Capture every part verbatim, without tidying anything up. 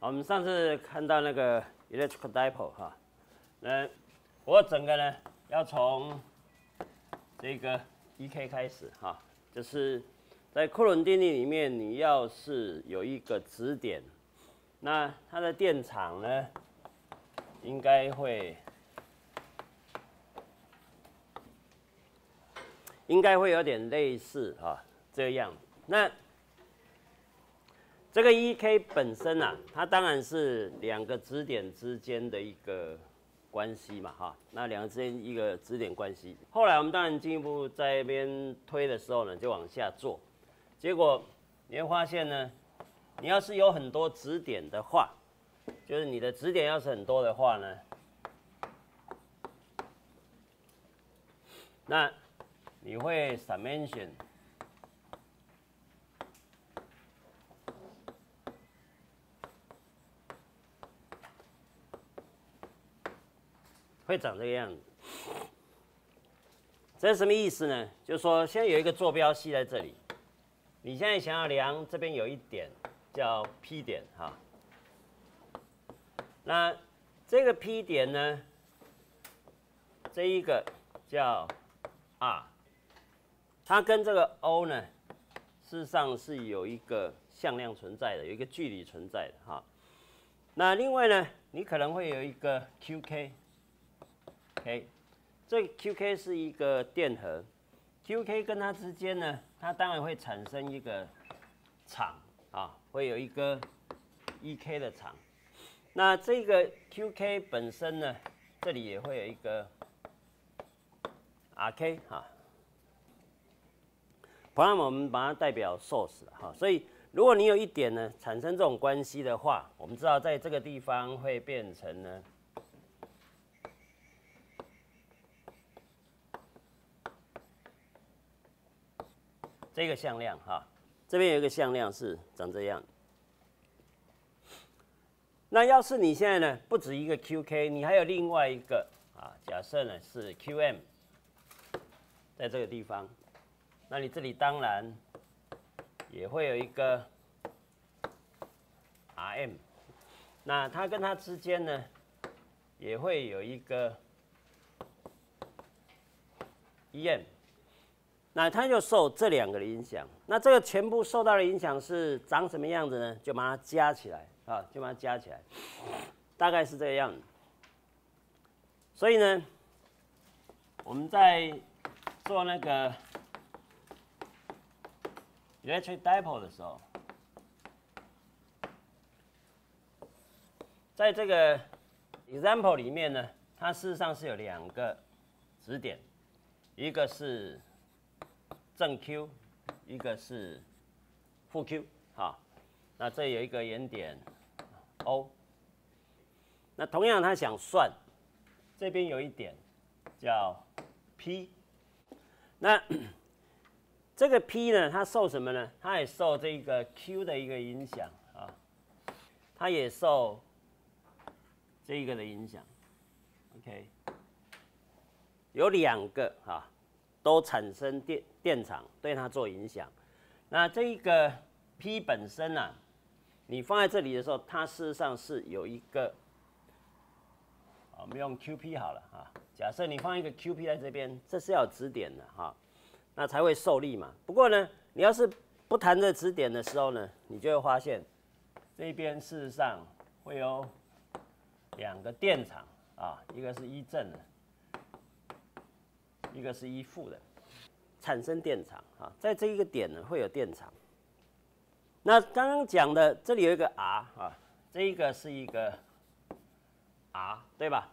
我们上次看到那个 electric dipole 哈，那我整个呢要从这个 E K 开始哈，就是在库仑定律里面，你要是有一个质点，那它的电场呢应该会应该会有点类似啊这样。那这个 E K 本身啊，它当然是两个质点之间的一个关系嘛，哈，那两个之间一个质点关系。后来我们当然进一步在那边推的时候呢，就往下做，结果你会发现呢，你要是有很多质点的话，就是你的质点要是很多的话呢，那你会 dimension。 会长这个样子，这是什么意思呢？就是说，现在有一个坐标系在这里，你现在想要量这边有一点叫 P 点哈，那这个 P 点呢，这一个叫 R， 它跟这个 O 呢，事实上是有一个向量存在的，有一个距离存在的哈。那另外呢，你可能会有一个 Q K。 OK， 这 Q K 是一个电荷 ，Q K 跟它之间呢，它当然会产生一个场啊，会有一个 E K 的场。那这个 Q K 本身呢，这里也会有一个 R K 啊。同样，我们把它代表 source 哈。所以，如果你有一点呢产生这种关系的话，我们知道在这个地方会变成呢。 这个向量哈，这边有一个向量是长这样。那要是你现在呢，不止一个 Q K， 你还有另外一个啊，假设呢是 Q M， 在这个地方，那你这里当然也会有一个 R M， 那它跟它之间呢，也会有一个 E M。 那它就受这两个的影响，那这个全部受到的影响是长什么样子呢？就把它加起来啊，就把它加起来，大概是这个样子。所以呢，我们在做那个 electric dipole 的时候，在这个 example 里面呢，它事实上是有两个质点，一个是 正 Q， 一个是负 Q， 好，那这有一个原点 O， 那同样他想算，这边有一点叫 P， 那这个 P 呢，它受什么呢？它也受这个 Q 的一个影响啊，它也受这一个的影响 ，OK， 有两个啊。 都产生电电场，对它做影响。那这一个 P 本身呢、啊，你放在这里的时候，它事实上是有一个，我们用 Q P 好了啊。假设你放一个 Q P 在这边，这是要有质点的哈、啊，那才会受力嘛。不过呢，你要是不谈这质点的时候呢，你就会发现这边事实上会有两个电场啊，一个是一正的。 一个是一负的，产生电场啊，在这一个点呢会有电场。那刚刚讲的这里有一个 R 啊，这一个是一个 R 对吧？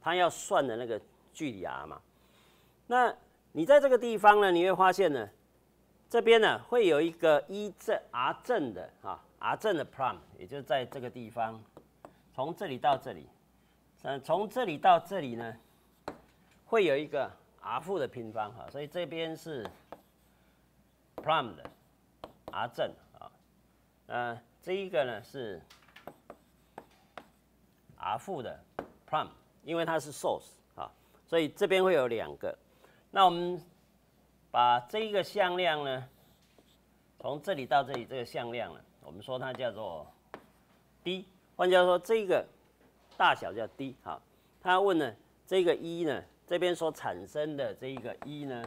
它要算的那个距离 R 嘛。那你在这个地方呢，你会发现呢，这边呢会有一个一正 R 正的啊 ，R 正的 prime， 也就是在这个地方，从这里到这里，嗯，从这里到这里呢，会有一个 R 负的平方哈，所以这边是 prime 的 R 正啊，呃，这一个呢是 R 负的 prime， 因为它是 source 啊，所以这边会有两个。那我们把这一个向量呢，从这里到这里这个向量呢，我们说它叫做 d， 换句话说，这个大小叫 d。好，他问呢，这个一呢，这边所产生的这个一呢，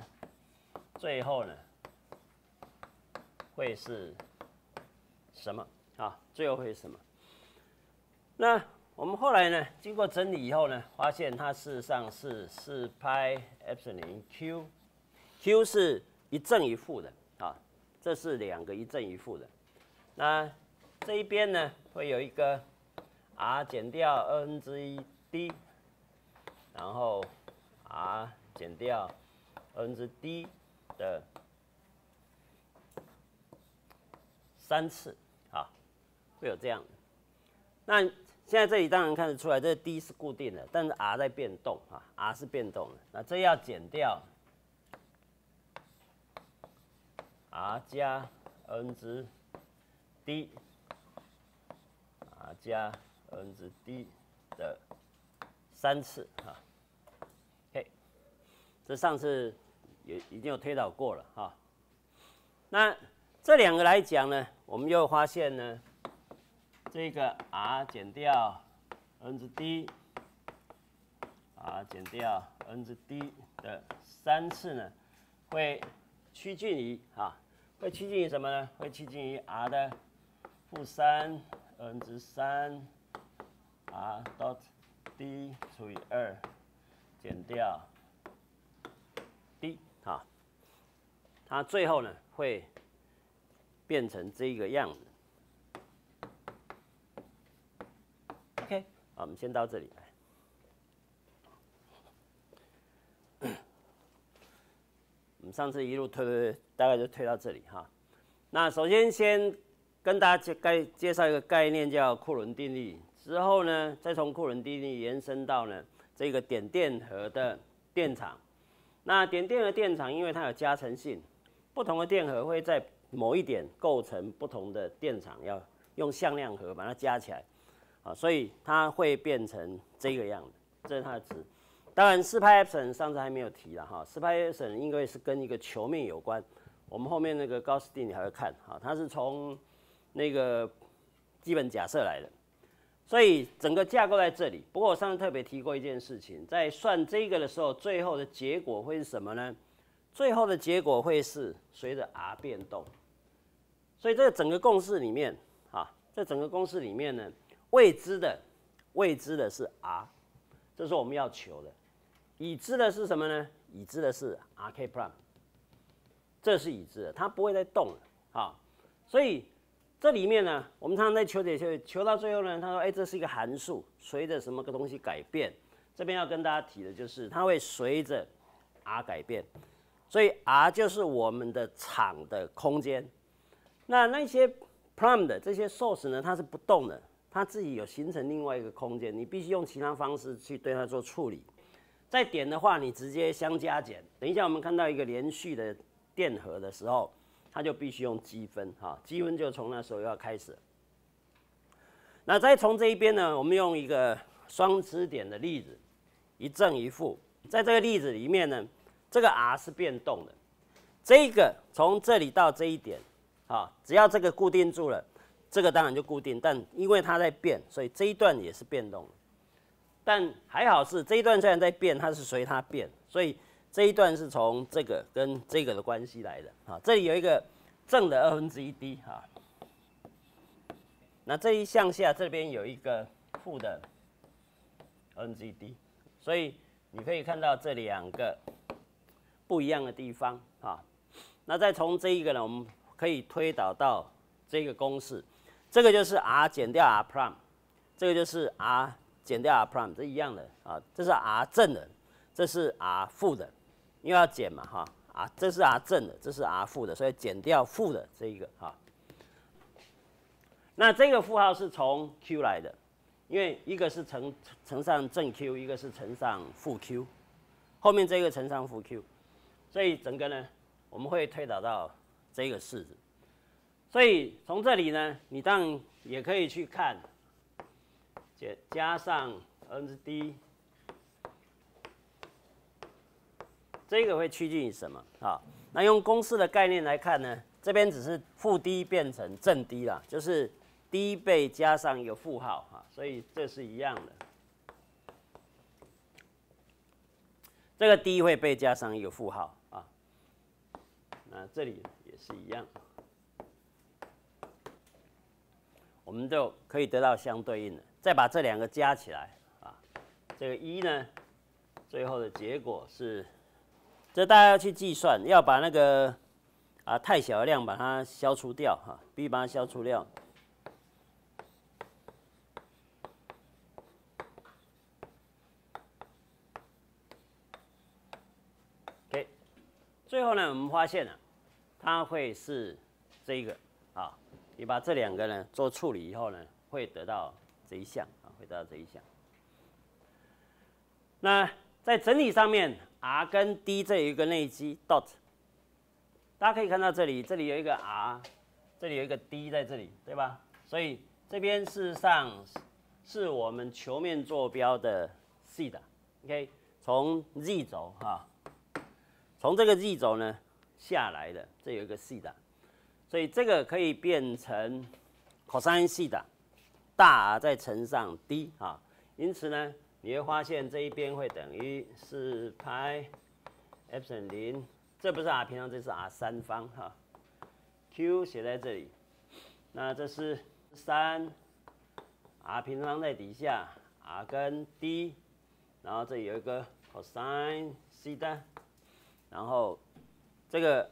最后呢会是什么？啊，最后会是什么？那我们后来呢，经过整理以后呢，发现它事实上是四派 epsilon 零 q，q 是一正一负的啊，这是两个一正一负的。那这一边呢，会有一个 r 减掉二分之一 d， 然后 r 减掉二分之 d 的三次啊，会有这样。那现在这里当然看得出来，这 d 是固定的，但是 r 在变动啊 ，r 是变动的。那这要减掉 r 加二分之 d，r 加二分之 d 的三次啊。OK， 这上次也已经有推导过了哈。那这两个来讲呢，我们又发现呢。 这个 r 减掉 n 之 d，r 减掉 n 之 d 的三次呢，会趋近于啊，会趋近于什么呢？会趋近于 r 的负三 n 之三 r dot d 除以二减掉 d 啊，它最后呢会变成这个样子。 OK， 好，我们先到这里来。我们上次一路推推，大概就推到这里哈。那首先先跟大家介介绍一个概念，叫库仑定律。之后呢，再从库仑定律延伸到呢这个点电荷的电场。那点电荷电场，因为它有加成性，不同的电荷会在某一点构成不同的电场，要用向量和把它加起来。 啊，所以它会变成这个样子，这是它的值。当然，四派 epsilon 上次还没有提了哈，四派 epsilon 因为是跟一个球面有关，我们后面那个高斯定理还会看哈，它是从那个基本假设来的，所以整个架构在这里。不过我上次特别提过一件事情，在算这个的时候，最后的结果会是什么呢？最后的结果会是随着 r 变动。所以这个整个公式里面啊，这整个公式里面呢。 未知的，未知的是 r， 这是我们要求的。已知的是什么呢？已知的是 r k prime， 这是已知的，它不会再动了啊。所以这里面呢，我们常常在求解求求到最后呢，他说：“哎、欸，这是一个函数，随着什么个东西改变。”这边要跟大家提的就是，它会随着 r 改变，所以 r 就是我们的场的空间。那那些 prime 的这些 source 呢，它是不动的。 它自己有形成另外一个空间，你必须用其他方式去对它做处理。再点的话，你直接相加减。等一下我们看到一个连续的电荷的时候，它就必须用积分，哈，积分就从那时候要开始。那再从这一边呢，我们用一个双支点的例子，一正一负。在这个例子里面呢，这个 r 是变动的，这个从这里到这一点，啊，只要这个固定住了。 这个当然就固定，但因为它在变，所以这一段也是变动的。但还好是这一段虽然在变，它是随它变，所以这一段是从这个跟这个的关系来的。啊，这里有一个正的二分之一 d 哈，那这一向下这边有一个负的二分之一 d， 所以你可以看到这两个不一样的地方啊。那再从这一个呢，我们可以推导到这个公式。 这个就是 r 减掉 r prime， 这个就是 r 减掉 r prime， 这一样的啊，这是 r 正的，这是 r 负的，因为要减嘛哈啊，这是 r 正的，这是 r 负的，所以减掉负的这一个哈。那这个负号是从 q 来的，因为一个是乘乘上正 q， 一个是乘上负 q， 后面这个乘上负 q， 所以整个呢我们会推导到这个式子。 所以从这里呢，你当然也可以去看，加上 n 之 d， 这个会趋近于什么啊？那用公式的概念来看呢，这边只是负 d 变成正 d 啦，就是低倍加上一个负号啊，所以这是一样的。这个低会被加上一个负号啊，那这里也是一样，我们就可以得到相对应的。再把这两个加起来啊，这个一呢，最后的结果是，这大家要去计算，要把那个啊太小的量把它消除掉哈，必须把它消除掉。 最后呢，我们发现了、啊，它会是这个啊，你把这两个呢做处理以后呢，会得到这一项啊，会得到这一项。那在整体上面 ，R 跟 D 这有一个内积 dot， 大家可以看到这里，这里有一个 R， 这里有一个 D 在这里，对吧？所以这边事实上是我们球面坐标的 C 的 ，OK， 从 Z 轴啊。 从这个 z 轴呢下来的，这有一个西塔，所以这个可以变成 cosine 西塔，大 R 再乘上 d 啊，因此呢，你会发现这一边会等于四派 epsilon 零，这不是 r 平方，这是 r 三方哈、啊。q 写在这里，那这是三 r 平方在底下 r 跟 d， 然后这里有一个 cosine 西塔。 然后这个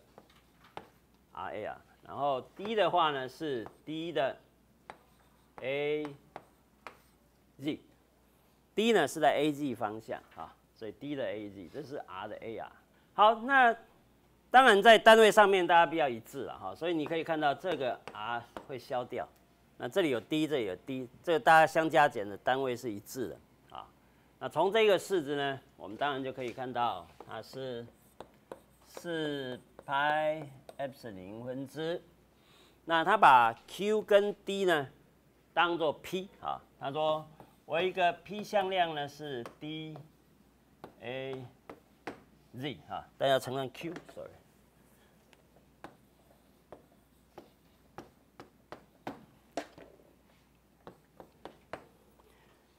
R A 啊，然后 D 的话呢是 D 的 A Z，D 呢是在 A Z 方向啊，所以 D 的 A Z 这是 R 的 A R。好，那当然在单位上面大家比较一致了哈，所以你可以看到这个 R 会消掉，那这里有 D， 这里有 D， 这个大家相加减的单位是一致的啊。那从这个式子呢，我们当然就可以看到它是。 四派 epsilon 零分之，那他把 q 跟 d 呢当做 p 啊，他说我一个 p 向量呢是 d a z 啊，大家乘上 q，sorry，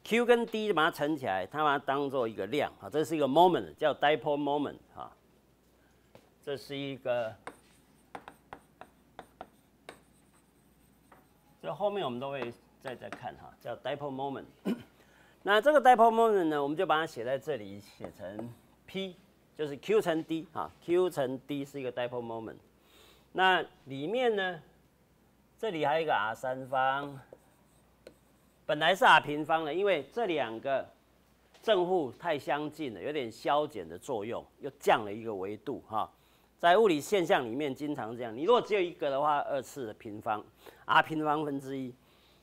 q 跟 d 把它乘起来，他把它当做一个量啊，这是一个 moment， 叫 dipole moment 啊。 这是一个，这后面我们都会再再看哈，叫 dipole moment 那这个 dipole moment 呢，我们就把它写在这里，写成 P， 就是 Q 乘 D 啊 ，Q 乘 D 是一个 dipole moment。那里面呢，这里还有一个 R 三方，本来是 R 平方的，因为这两个正负太相近了，有点消减的作用，又降了一个维度哈。 在物理现象里面，经常这样。你如果只有一个的话，二次的平方 ，r 平方分之一。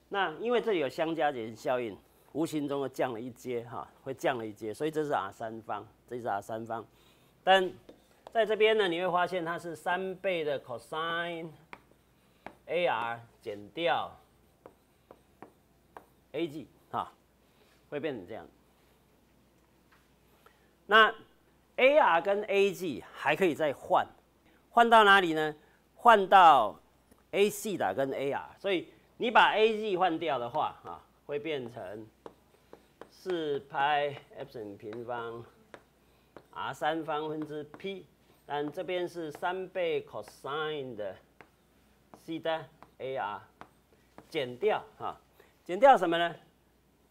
那因为这里有相加减效应，无形中又降了一阶哈，会降了一阶，所以这是 r 三方，这是 r 三方。但在这边呢，你会发现它是三倍的 cosine a r 减掉 a g 哈，会变成这样。那 A R 跟 A G 还可以再换，换到哪里呢？换到 A C 的跟 A R， 所以你把 A G 换掉的话，啊，会变成四派 epsilon 平方 R 三方分之 P， 但这边是三倍 cosine 的 西塔 A R 减掉啊，减掉什么呢？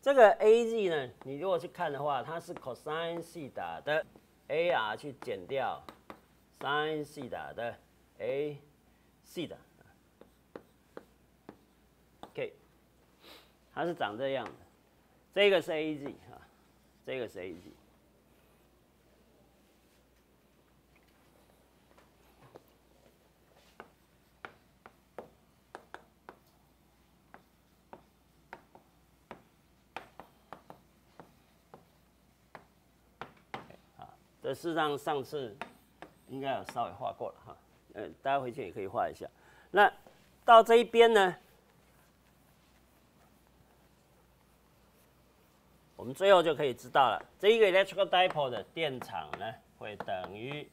这个 A G 呢，你如果去看的话，它是 cosine 西塔的。 a r 去减掉 sin 西塔的 a 西塔 ，OK， 它是长这样的。这个是 a g 啊，这个是 a g。这事实上上次应该有稍微画过了哈，呃，大家回去也可以画一下。那到这一边呢，我们最后就可以知道了，这一个 electric dipole 的电场呢，会等于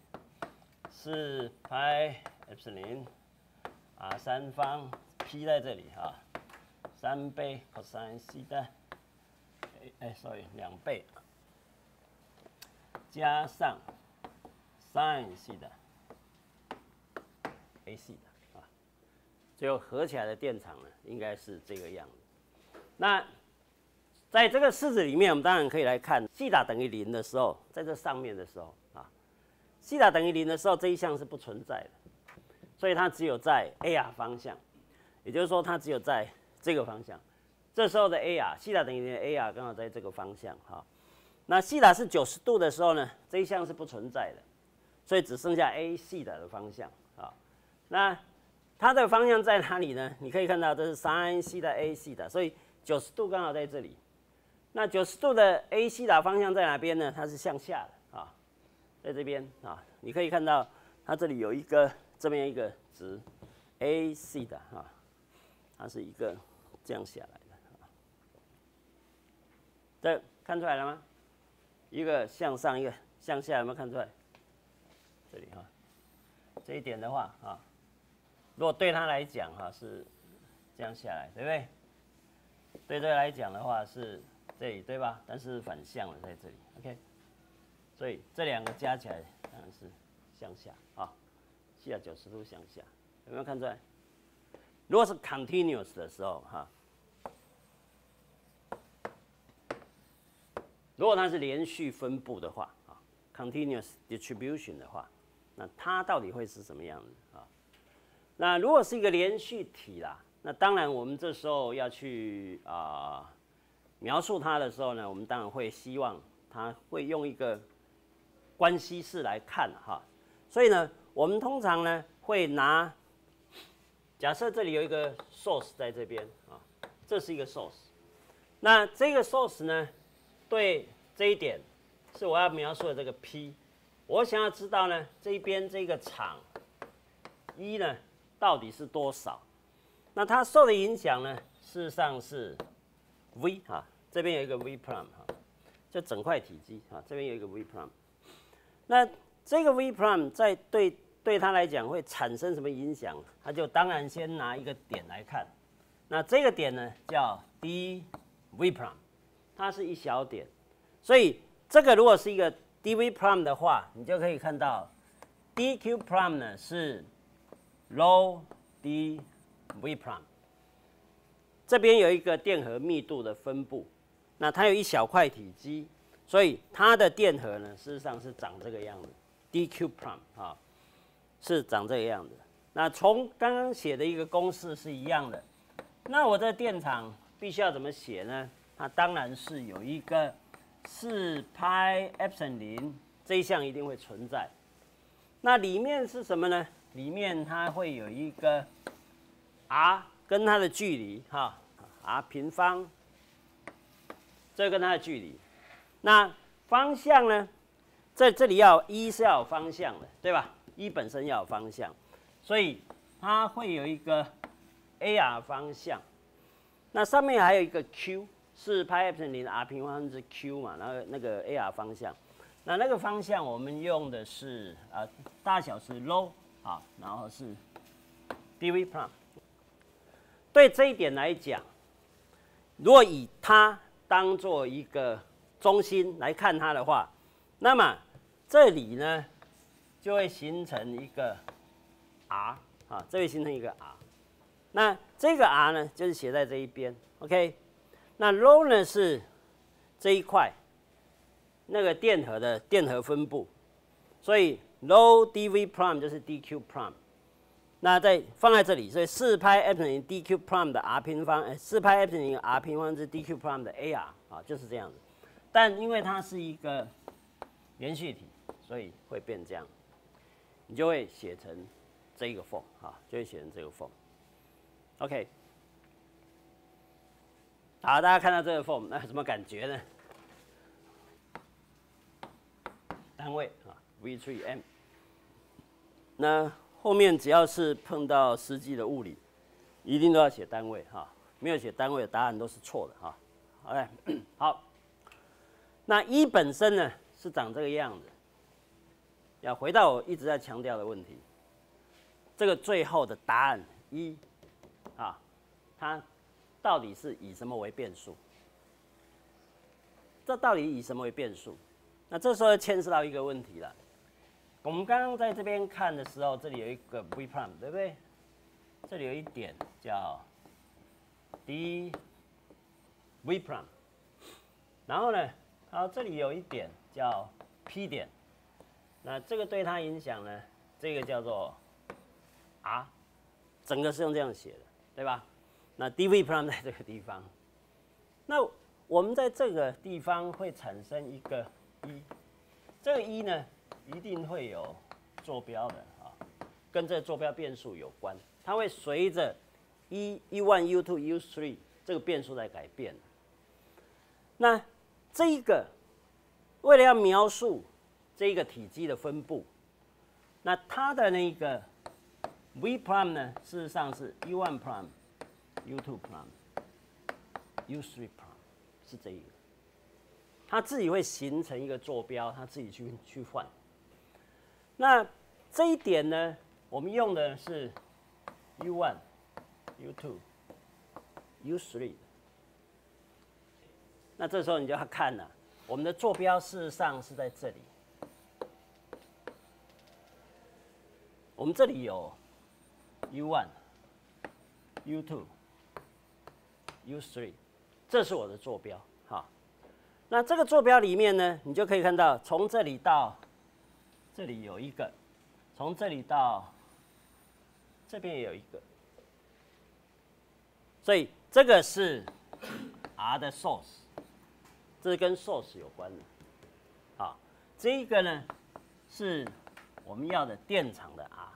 四派 epsilon 零 r 三方 p 在这里哈，三倍 cosine 西的，哎哎 ，sorry， 两倍，加上 sin 西的 a 西的啊，最后合起来的电场呢，应该是这个样子。那在这个式子里面，我们当然可以来看，西塔等于零的时候，在这上面的时候啊，西塔等于零的时候，这一项是不存在的，所以它只有在 ar 方向，也就是说它只有在这个方向。这时候的 ar， 西塔等于零的 ar 刚好在这个方向哈。那西塔是九十度的时候呢，这一项是不存在的，所以只剩下 a 西塔的方向啊。那它的方向在哪里呢？你可以看到这是 sin 西塔 a 西塔，所以九十度刚好在这里。那九十度的 a 西塔方向在哪边呢？它是向下的啊，在这边啊，你可以看到它这里有一个这边一个值 a 西塔啊，它是一个这样下来的啊。这看出来了吗？一个向上，一个向下，有没有看出来？这里啊，这一点的话啊，如果对它来讲哈、啊、是这样下来，对不对？对这个来讲的话是。 这里对吧？但是反向了，在这里 ，OK。所以这两个加起来当然是向下啊，下九十度向下，有没有看出来？如果是 continuous 的时候哈，如果它是连续分布的话啊 ，continuous distribution 的话，那它到底会是什么样子啊？那如果是一个连续体啦，那当然我们这时候要去啊。呃 描述它的时候呢，我们当然会希望它会用一个关系式来看哈，所以呢，我们通常呢会拿假设这里有一个 source 在这边啊，这是一个 source， 那这个 source 呢，对这一点是我要描述的这个 P， 我想要知道呢这一边这个场一呢到底是多少，那它受的影响呢，事实上是 V 啊。 这边有一个 V prime 哈，就整块体积啊，这边有一个 V prime。那这个 V prime 在对对它来讲会产生什么影响？它就当然先拿一个点来看，那这个点呢叫 d V prime， 它是一小点，所以这个如果是一个 d V prime 的话，你就可以看到 d Q prime 呢是 low d V prime。 这边有一个电荷密度的分布。 那它有一小块体积，所以它的电荷呢，事实上是长这个样子 ，dQ prime 啊，是长这个样子。那从刚刚写的一个公式是一样的。那我这电场必须要怎么写呢？它当然是有一个四派 epsilon 零这一项一定会存在。那里面是什么呢？里面它会有一个 r 跟它的距离哈 ，r 平方。 这跟它的距离，那方向呢？在这里要一是要有方向的，对吧？一本身要有方向，所以它会有一个 ar 方向。那上面还有一个 q， 是派 epsilon 零 r 平方分之 q 嘛？然后那个 ar 方向，那那个方向我们用的是啊、呃、大小是 low 啊，然后是 dV prime。对这一点来讲，如果以它 当做一个中心来看它的话，那么这里呢就会形成一个 r 啊，这会形成一个 r。那这个 r 呢就是写在这一边 ，OK。那 ρ 呢是这一块那个电荷的电荷分布，所以 ρ dV prime 就是 dQ prime。那再放在这里，所以四派 epsilon 零 dQ prime 的 r 平方，呃，四派 epsilon 零 r 平方之 dQ prime 的 ar 啊，就是这样子。但因为它是一个连续体，所以会变这样，你就会写成这个 form 啊，就会写成这个 form。OK， 好，大家看到这个 form， 那什么感觉呢？单位啊 ，V 三 M。那 后面只要是碰到实际的物理，一定都要写单位哈，没有写单位的答案都是错的哈。好嘞，好，那一本身呢是长这个样子。要回到我一直在强调的问题，这个最后的答案一啊，它到底是以什么为变数？这到底以什么为变数？那这时候牵涉到一个问题了。我们刚刚在这边看的时候，这里有一个 v prime， 对不对？这里有一点叫 d v prime， 然后呢，好，这里有一点叫 p 点，那这个对它影响呢，这个叫做 r， 整个是用这样写的，对吧？那 d v prime 在这个地方，那我们在这个地方会产生一个一，这个一呢？ 一定会有坐标的啊，跟这个坐标变数有关，它会随着 u u one、u two、u three 这个变数在改变。那这一个为了要描述这一个体积的分布，那它的那个 v prime 呢，事实上是 u one prime、u two prime、u three prime 是这一个，它自己会形成一个坐标，它自己去去换。 那这一点呢，我们用的是 u one、u two、u three。那这时候你就要看了、啊，我们的坐标事实上是在这里。我们这里有 u one、u two、u three， 这是我的坐标。好，那这个坐标里面呢，你就可以看到，从这里到 这里有一个，从这里到这边也有一个，所以这个是 R 的 source， 这是跟 source 有关的。好，这一个呢是我们要的电场的 R，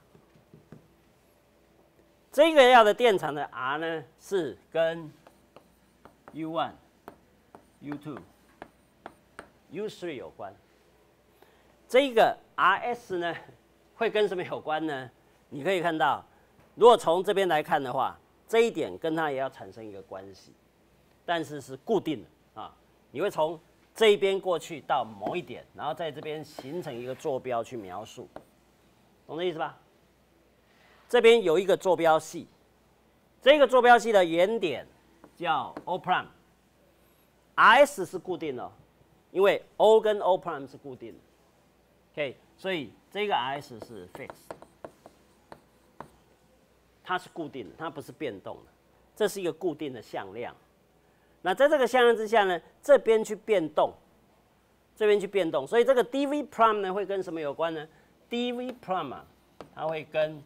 这个要的电场的 R 呢是跟 u one、u two、u three 有关。 这个 Rs 呢，会跟什么有关呢？你可以看到，如果从这边来看的话，这一点跟它也要产生一个关系，但是是固定的啊。你会从这一边过去到某一点，然后在这边形成一个坐标去描述，懂这意思吧？这边有一个坐标系，这个坐标系的原点叫 O prime。Rs 是固定的、哦，因为 O 跟 O prime 是固定的。 OK， 所以这个 S 是 fix， 它是固定的，它不是变动的，这是一个固定的向量。那在这个向量之下呢，这边去变动，这边去变动，所以这个 dv prime 呢会跟什么有关呢 ？dv prime、啊、它会跟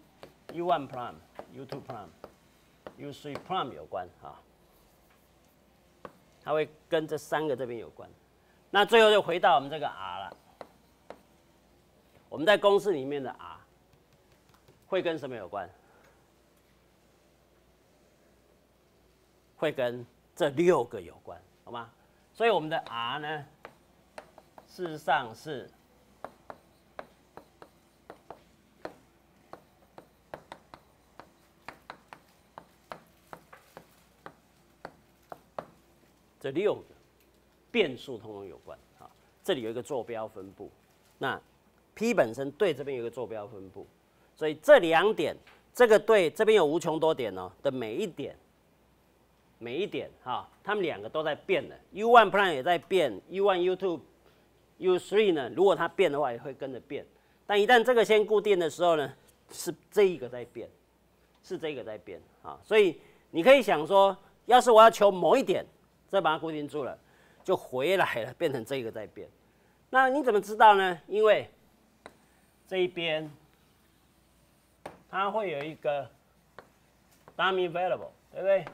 u one prime、u two prime、u three prime 有关啊，它会跟这三个这边有关。那最后就回到我们这个 R 了。 我们在公式里面的 R 会跟什么有关？会跟这六个有关，好吗？所以我们的 R 呢，事实上是 这六个变数通通有关啊。这里有一个坐标分布，那 P 本身对这边有一个坐标分布，所以这两点，这个对这边有无穷多点哦的每一点，每一点哈、哦，它们两个都在变的 ，u one prime 也在变 ，u one、u two、u three 呢，如果它变的话也会跟着变，但一旦这个先固定的时候呢，是这一个在变，是这个在变啊、哦，所以你可以想说，要是我要求某一点，再把它固定住了，就回来了，变成这个在变，那你怎么知道呢？因为 这一边，它会有一个 dummy variable， 对不对？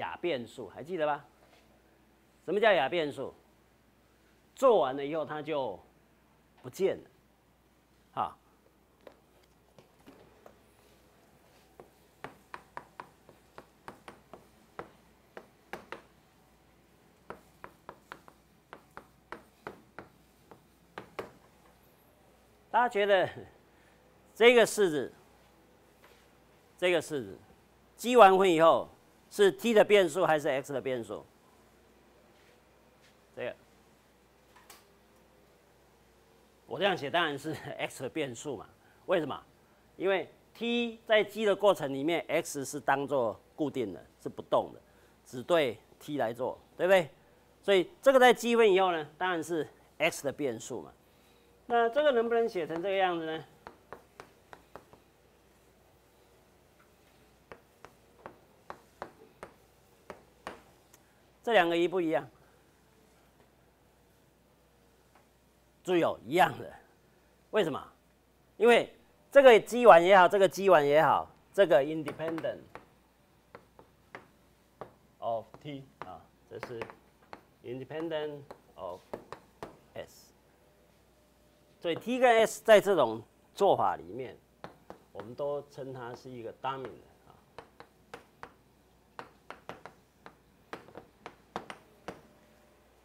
亚变数还记得吧？什么叫亚变数？做完了以后它就不见了，好。大家觉得这个式子，这个式子积完分以后是 t 的变数还是 x 的变数？这个我这样写当然是 x 的变数嘛。为什么？因为 T 在积的过程里面 ，x 是当做固定的，是不动的，只对 T 来做，对不对？所以这个在积分以后呢，当然是 x 的变数嘛。那这个能不能写成这个样子呢？ 这两个一不一样？注意哦，一样的。为什么？因为这个基完也好，这个基完也好，这个 independent of t 啊，这是 independent of s。所以 t 跟 s 在这种做法里面，我们都称它是一个 dominant。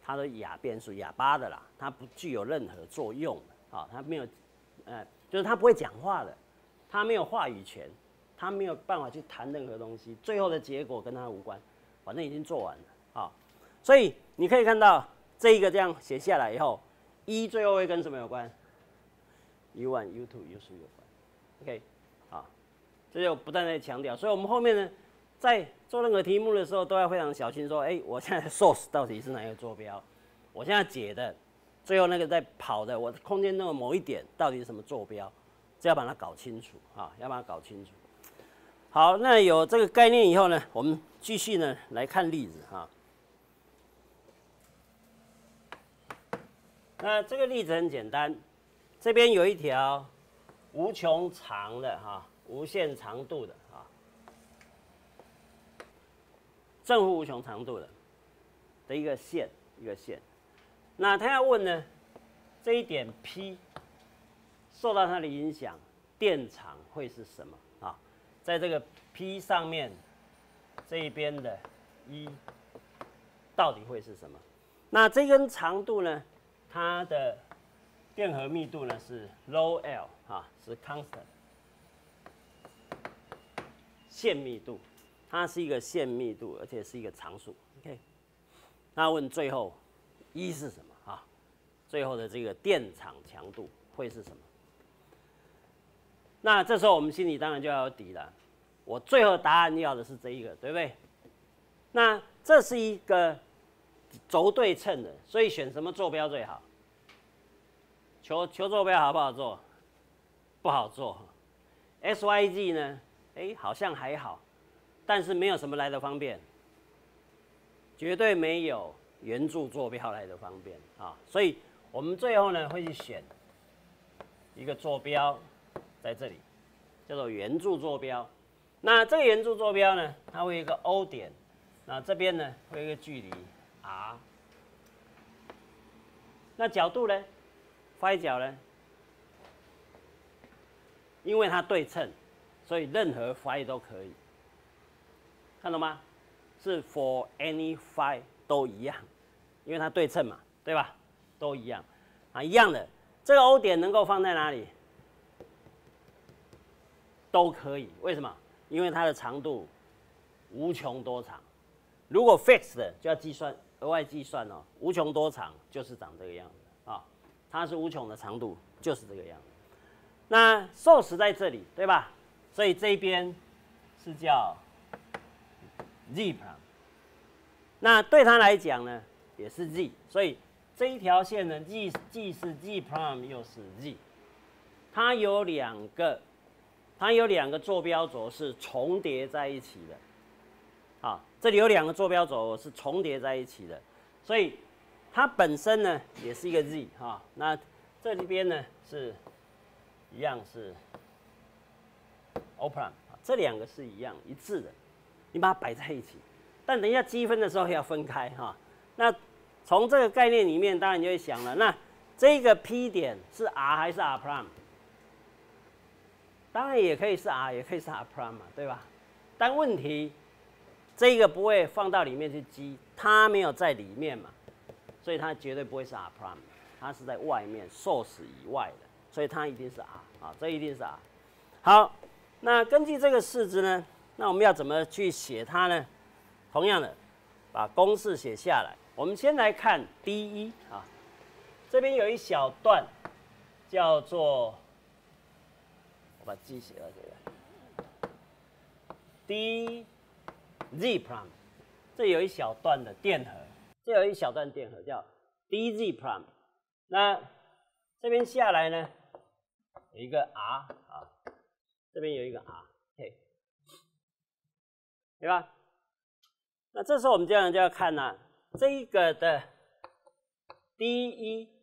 它的亚变数，哑巴的啦，它不具有任何作用啊、哦，它没有，呃，就是它不会讲话的，它没有话语权，它没有办法去谈任何东西，最后的结果跟它无关，反正已经做完了啊、哦，所以你可以看到这一个这样写下来以后，一最后会跟什么有关 ？U one、U two、U three 有关 ，OK， 啊、哦，这就不断在强调，所以我们后面呢。 在做任何题目的时候，都要非常小心。说，哎、欸，我现在 source 到底是哪一个坐标？我现在解的，最后那个在跑的，我空间中的某一点到底是什么坐标？这要把它搞清楚啊，要把它搞清楚。好，那有这个概念以后呢，我们继续呢来看例子哈、啊。那这个例子很简单，这边有一条无穷长的哈、啊，无限长度的。 正负无穷长度的的一个线，一个线。那他要问呢，这一点 P 受到它的影响，电场会是什么啊？在这个 P 上面这一边的一到底会是什么？那这根长度呢，它的电荷密度呢是 rho L 啊，是 constant 线密度。 它是一个线密度，而且是一个常数。OK， 那问最后一是什么啊？最后的这个电场强度会是什么？那这时候我们心里当然就要有底了。我最后答案要的是这一个，对不对？那这是一个轴对称的，所以选什么坐标最好？求求坐标好不好做？不好做。S Y G 呢？哎、欸，好像还好。 但是没有什么来的方便，绝对没有圆柱坐标来的方便啊！所以我们最后呢会去选一个坐标，在这里叫做圆柱坐标。那这个圆柱坐标呢，它会有一个 O 点，那这边呢会有一个距离 r。那角度呢，phi角呢，因为它对称，所以任何 phi 都可以。 看懂吗？是 for any phi 都一样，因为它对称嘛，对吧？都一样啊，一样的。这个 O 点能够放在哪里？都可以。为什么？因为它的长度无穷多长。如果 fixed 的就要计算额外计算哦，无穷多长就是长这个样子啊、哦，它是无穷的长度就是这个样子。那 source 在这里，对吧？所以这边是叫。 z 旁，那对他来讲呢，也是 z， 所以这一条线呢，既既是 z 旁，又是 z， 它有两个，它有两个坐标轴是重叠在一起的，啊，这里有两个坐标轴是重叠在一起的，所以它本身呢也是一个 z 啊，那这里边呢是一样是 O 旁，这两个是一样一致的。 你把它摆在一起，但等一下积分的时候要分开哈、啊。那从这个概念里面，当然你就会想了，那这个 P 点是 r 还是 r prime？ 当然也可以是 r， 也可以是 r prime 嘛，对吧？但问题，这个不会放到里面去积，它没有在里面嘛，所以它绝对不会是 r prime， 它是在外面 source 以外的，所以它一定是 r 啊，这一定是 r。好，那根据这个式子呢？ 那我们要怎么去写它呢？同样的，把公式写下来。我们先来看第一啊，这边有一小段叫做，我把 G 写到这里来。d z prime， 这有一小段的电荷，这有一小段电荷叫 d z prime。那这边下来呢，有一个 r 啊，这边有一个 r， 嘿，对吧？那这时候我们这样就要看啊，这个的 d 一。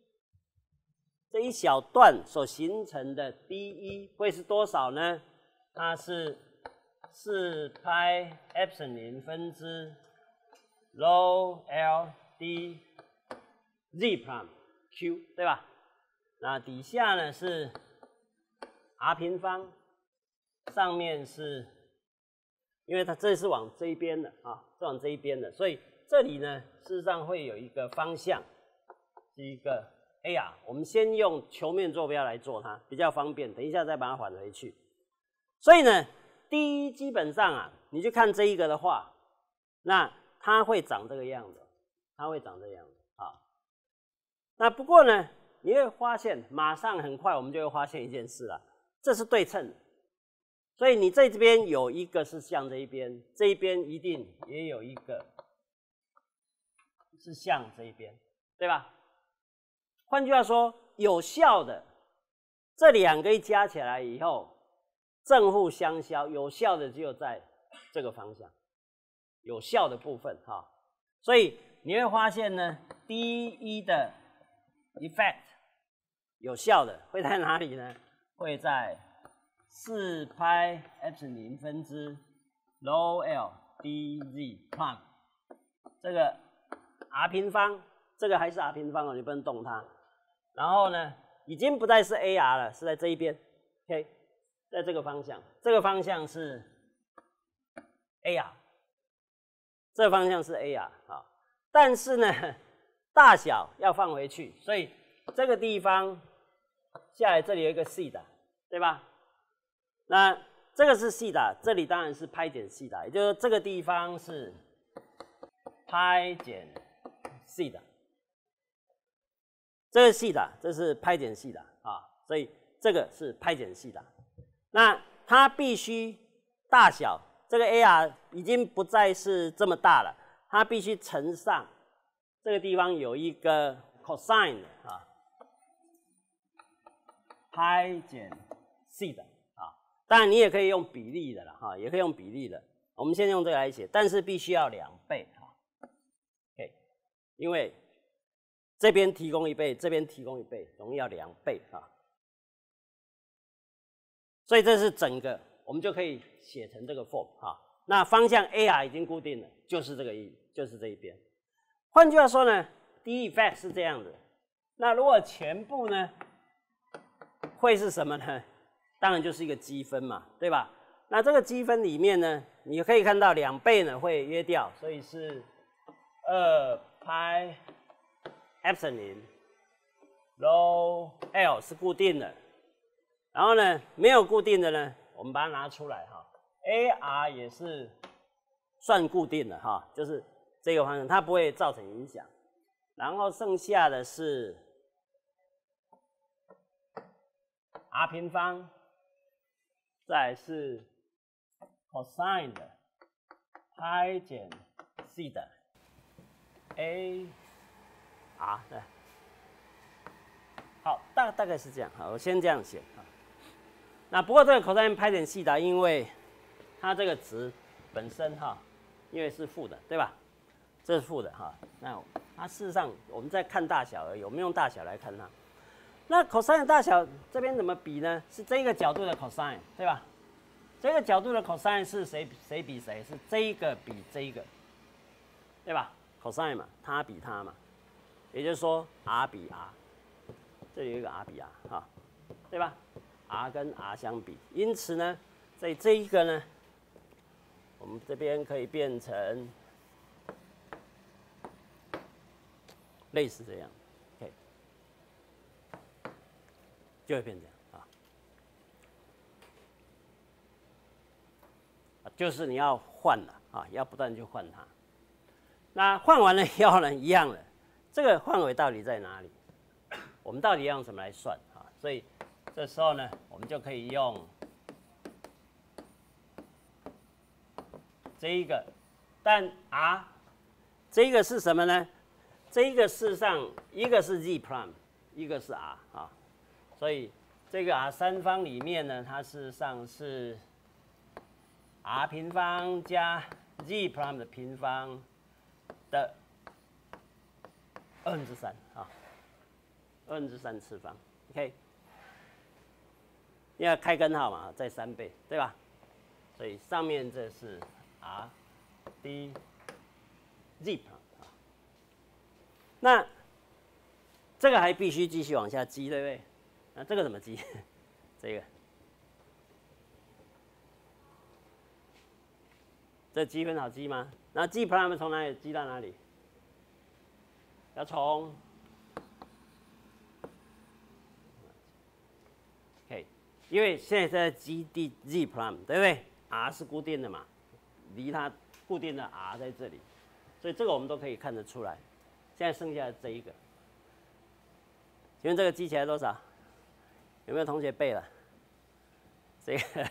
这一小段所形成的 d 一会是多少呢？它是四派 epsilon 分之 rho l d z prime q， 对吧？那底下呢是 r 平方，上面是，因为它这是往这一边的啊，是往这一边的，所以这里呢事实上会有一个方向，是一个。 哎呀，我们先用球面坐标来做它，比较方便。等一下再把它返回去。所以呢，第一基本上啊，你去看这一个的话，那它会长这个样子，它会长这个样子啊。那不过呢，你会发现，马上很快我们就会发现一件事了，这是对称的。所以你这边有一个是向这一边，这一边一定也有一个是向这一边，对吧？ 换句话说，有效的这两个一加起来以后，正负相消，有效的只有在这个方向，有效的部分哈。所以你会发现呢，第一的 effect 有效的会在哪里呢？会在四派 epsilon 分之 rho l d z prime 这个 r 平方，这个还是 r 平方哦，你不能动它。 然后呢，已经不再是 a r 了，是在这一边 ，OK， 在这个方向，这个方向是 a r， 这个方向是 a r 啊，但是呢，大小要放回去，所以这个地方下来这里有一个 西塔，对吧？那这个是西塔，这里当然是派减西塔，也就是这个地方是派减西塔。 这是西塔，这是派减西塔啊，所以这个是派减西塔。那它必须大小，这个 a r 已经不再是这么大了，它必须乘上这个地方有一个 cosine 啊，派减西塔啊。当然你也可以用比例的了哈，也可以用比例的。我们先用这个来写，但是必须要两倍哈。OK， 因为 这边提供一倍，这边提供一倍，总共要两倍啊。所以这是整个，我们就可以写成这个 form 啊。那方向 a r 已经固定了，就是这个一，就是这一边。换句话说呢，第一 effect 是这样子。那如果全部呢，会是什么呢？当然就是一个积分嘛，对吧？那这个积分里面呢，你可以看到两倍呢会约掉，所以是二派 epsilon rho l 是固定的，然后呢，没有固定的呢，我们把它拿出来哈。a r 也是算固定的哈，就是这个方向，它不会造成影响。然后剩下的是 r 平方，再是 cosine 的派减西塔 a。 啊，对，好，大大概是这样，好，我先这样写啊。那不过这个口袋拍点细的，因为它这个值本身哈，因为是负的，对吧？这是负的哈。那它事实上我们在看大小而已，我们用大小来看它。那 cosine 的大小这边怎么比呢？是这个角度的 cosine， 对吧？这个角度的 cosine 是谁谁比谁？是这一个比这一个，对吧 ？cosine 嘛，它比它嘛。 也就是说 ，r 比 r， 这里有一个 r 比 r 哈，对吧 ？r 跟 r 相比，因此呢，在这一个呢，我们这边可以变成类似这样 ，OK， 就会变这样啊，就是你要换了啊，要不断去换它。那换完了以后呢，一样的。 这个范围到底在哪里？我们到底要用什么来算啊？所以这时候呢，我们就可以用这一个，但 r 这个是什么呢？这个事实上一个是 z prime， 一个是 r 啊，所以这个 r 三方里面呢，它事实上是 r 平方加 z prime 的平方的二分之三啊，二分之三次方 ，OK。 因为开根号嘛，在三倍，对吧？所以上面这是 r d z 啊。那这个还必须继续往下积，对不对？那这个怎么积？这个，这积分好积吗？那 z prime 从哪里积到哪里？要从 因为现在在积 d z prime， 对不对 ？r 是固定的嘛，离它固定的 r 在这里，所以这个我们都可以看得出来。现在剩下的这一个，请问这个积起来多少？有没有同学背了？这个，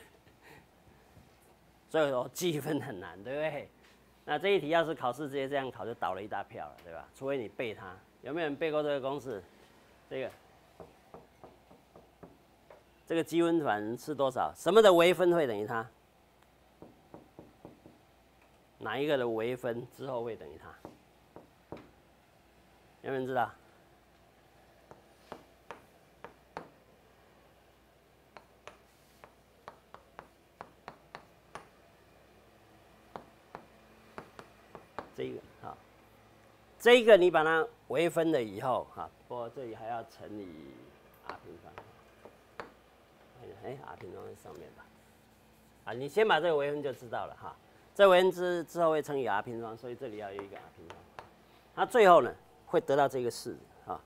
所以说积分很难，对不对？那这一题要是考试直接这样考，就倒了一大票了，对吧？除非你背它。有没有人背过这个公式？这个。 这个积分团是多少？什么的微分会等于它？哪一个的微分之后会等于它？有没有人知道？这一个好，这一个你把它微分了以后哈，不过这里还要乘以 r 平方。 哎 ，r 平方在上面吧，啊，你先把这个微分就知道了哈。这微分之之后会乘以 r 平方，所以这里要有一个 r 平方。它最后呢会得到这个式啊，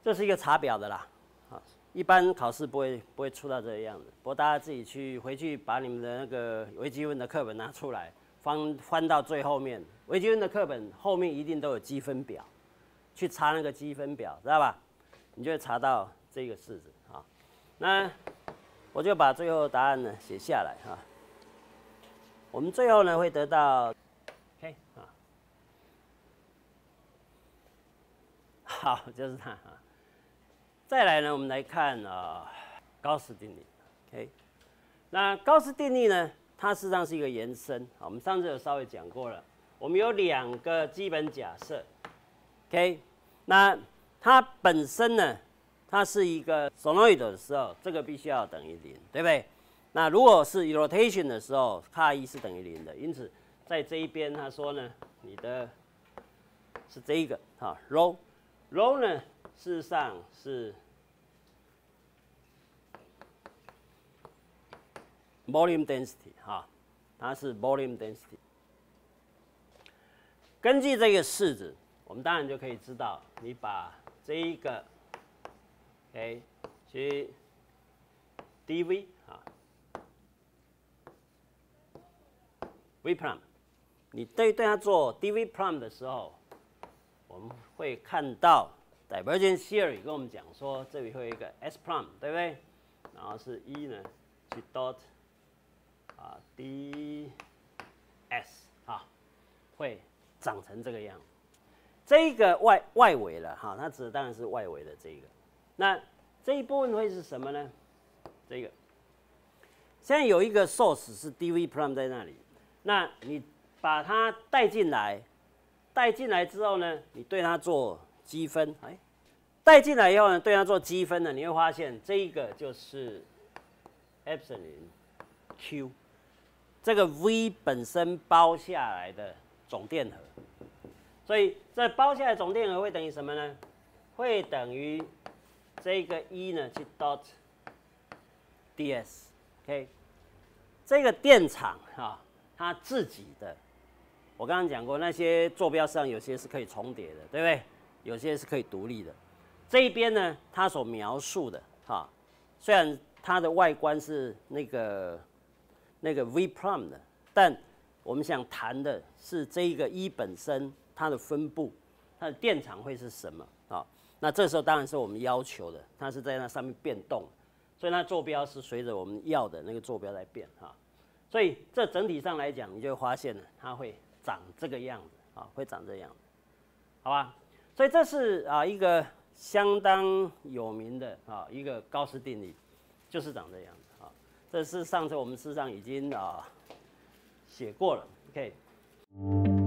这是一个查表的啦，啊，一般考试不会不会出到这个样子。不过大家自己去回去把你们的那个微积分的课本拿出来，翻翻到最后面，微积分的课本后面一定都有积分表，去查那个积分表，知道吧？你就会查到这个式子。 那我就把最后答案呢写下来哈。我们最后呢会得到 ，OK 啊，好，就是它啊。再来呢，我们来看啊、哦、高斯定理 ，OK。那高斯定律呢，它事实上是一个延伸，我们上次有稍微讲过了。我们有两个基本假设 ，OK。那它本身呢？ 它是一个 solenoid 的时候，这个必须要等于零，对不对？那如果是 rotation 的时候，卡一是等于零的。因此，在这一边他说呢，你的是这一个啊 ，rho rho 呢，事实上是 volume density 哈，它是 volume density。根据这个式子，我们当然就可以知道，你把这一个 OK， 去 dv 啊 ，v prime， 你对对它做 dv prime 的时候，我们会看到 divergence theory 跟我们讲说，这里会有一个 s prime， 对不对？然后是一、e、呢去 dot 啊 d s 啊，会长成这个样子。这个外外围了哈，它指的当然是外围的这个。 那这一部分会是什么呢？这个现在有一个 source 是 dv prime 在那里，那你把它带进来，带进来之后呢，你对它做积分，哎，带进来以后呢，对它做积分呢，你会发现这一个就是 epsilon q， 这个 v 本身包下来的总电荷，所以这包下来的总电荷会等于什么呢？会等于 这个一、e、呢，去 dot ds，OK，、okay? 这个电场哈、啊，它自己的，我刚刚讲过，那些坐标上有些是可以重叠的，对不对？有些是可以独立的。这一边呢，它所描述的哈、啊，虽然它的外观是那个那个 v prime 的，但我们想谈的是这一个一、e、本身它的分布，它的电场会是什么啊？ 那这时候当然是我们要求的，它是在那上面变动，所以它坐标是随着我们要的那个坐标在变哈。所以这整体上来讲，你就会发现呢，它会长这个样子啊，会长这样子，好吧？所以这是啊一个相当有名的啊一个高斯定理，就是长这样子啊。这是上次我们事实上已经啊写过了 ，OK。